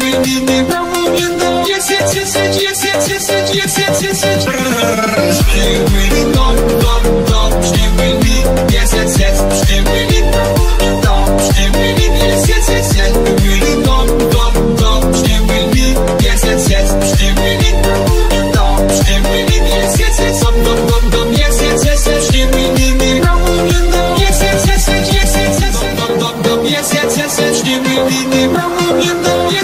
it up.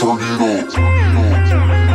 Turn it on.